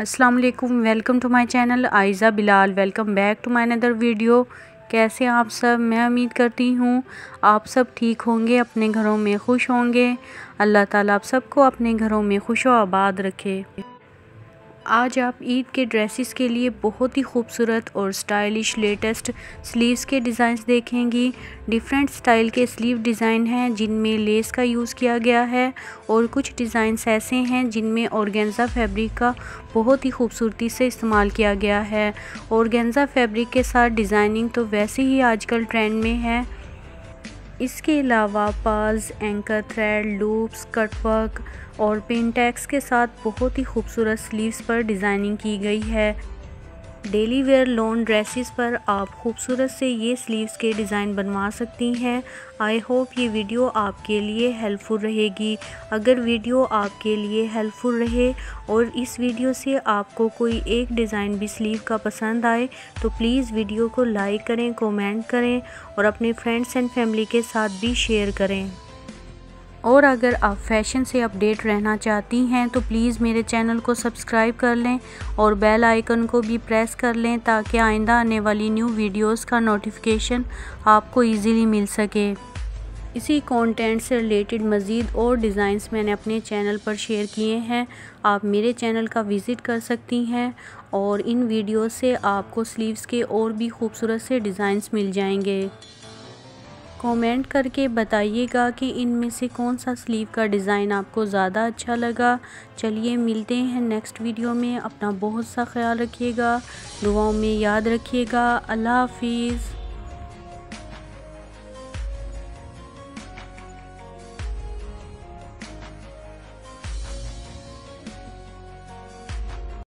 अस्सलाम वालेकुम, welcome to my channel Ayza Bilal. Welcome back to my another video. कैसे आप सब? मैं उम्मीद करती हूँ आप सब ठीक होंगे, अपने घरों में खुश होंगे। अल्लाह ताला आप सबको अपने घरों में खुश व आबाद रखे। आज आप ईद के ड्रेसेस के लिए बहुत ही खूबसूरत और स्टाइलिश लेटेस्ट स्लीव्स के डिज़ाइंस देखेंगी। डिफरेंट स्टाइल के स्लीव डिज़ाइन हैं जिनमें लेस का यूज़ किया गया है, और कुछ डिज़ाइंस ऐसे हैं जिनमें ऑर्गेन्जा फैब्रिक का बहुत ही खूबसूरती से इस्तेमाल किया गया है। ऑर्गेन्जा फैब्रिक के साथ डिज़ाइनिंग तो वैसे ही आजकल ट्रेंड में है। इसके अलावा पाल्स, एंकर थ्रेड, लूप्स, कटवर्क और पिनटैक्स के साथ बहुत ही खूबसूरत स्लीव्स पर डिज़ाइनिंग की गई है। डेली वेयर लॉन ड्रेसेस पर आप खूबसूरत से ये स्लीव्स के डिज़ाइन बनवा सकती हैं। आई होप ये वीडियो आपके लिए हेल्पफुल रहेगी। अगर वीडियो आपके लिए हेल्पफुल रहे और इस वीडियो से आपको कोई एक डिज़ाइन भी स्लीव का पसंद आए तो प्लीज़ वीडियो को लाइक करें, कमेंट करें और अपने फ्रेंड्स एंड फैमिली के साथ भी शेयर करें। और अगर आप फैशन से अपडेट रहना चाहती हैं तो प्लीज़ मेरे चैनल को सब्सक्राइब कर लें और बेल आइकन को भी प्रेस कर लें ताकि आइंदा आने वाली न्यू वीडियोस का नोटिफिकेशन आपको इजीली मिल सके। इसी कंटेंट से रिलेटेड मज़ीद और डिज़ाइंस मैंने अपने चैनल पर शेयर किए हैं। आप मेरे चैनल का विज़िट कर सकती हैं और इन वीडियो से आपको स्लीव्स के और भी खूबसूरत से डिज़ाइंस मिल जाएंगे। कमेंट करके बताइएगा कि इनमें से कौन सा स्लीव का डिज़ाइन आपको ज़्यादा अच्छा लगा। चलिए मिलते हैं नेक्स्ट वीडियो में। अपना बहुत सा ख्याल रखिएगा, दुआओं में याद रखिएगा। अल्लाह हाफिज़।